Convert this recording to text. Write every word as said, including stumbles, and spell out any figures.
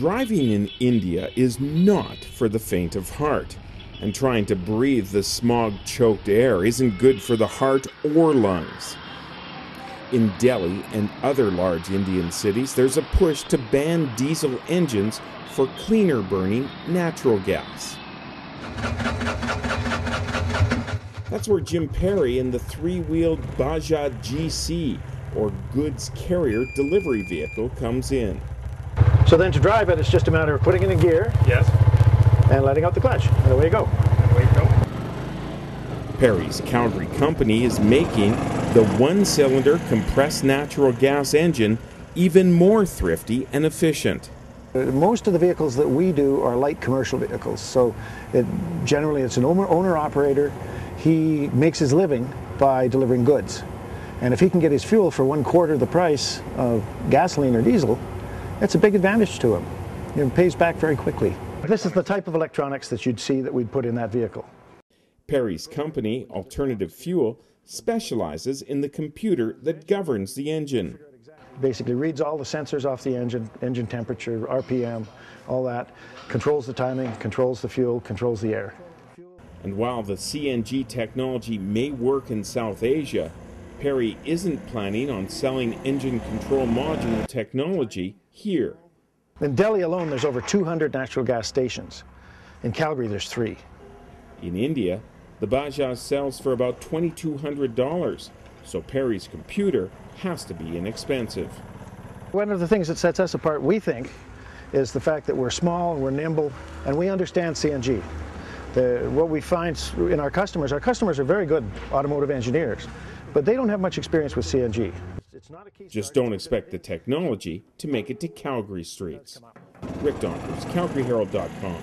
Driving in India is not for the faint of heart, and trying to breathe the smog-choked air isn't good for the heart or lungs. In Delhi and other large Indian cities, there's a push to ban diesel engines for cleaner-burning natural gas. That's where Jim Perry and the three-wheeled Bajaj G C, or goods carrier delivery vehicle, comes in. So then to drive it, it's just a matter of putting it in gear, yes, and letting out the clutch, and away you go. And away you go. Perry's Calgary company is making the one-cylinder compressed natural gas engine even more thrifty and efficient. Most of the vehicles that we do are light commercial vehicles, so it, generally it's an owner-operator. He makes his living by delivering goods, and if he can get his fuel for one quarter the price of gasoline or diesel, that's a big advantage to him. It pays back very quickly. This is the type of electronics that you'd see that we'd put in that vehicle. Perry's company, Alternative Fuel, specializes in the computer that governs the engine. Basically reads all the sensors off the engine, engine temperature, R P M, all that, controls the timing, controls the fuel, controls the air. And while the C N G technology may work in South Asia, Perry isn't planning on selling engine control module technology here. In Delhi alone, there's over two hundred natural gas stations. In Calgary, there's three. In India, the Bajaj sells for about twenty-two hundred dollars, so Perry's computer has to be inexpensive. One of the things that sets us apart, we think, is the fact that we're small, we're nimble, and we understand C N G. The, what we find in our customers, our customers are very good automotive engineers, but they don't have much experience with C N G. Just don't expect the technology to make it to Calgary streets. Rick Donkers, Calgary Herald dot com.